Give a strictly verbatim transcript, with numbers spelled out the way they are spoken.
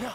Yeah.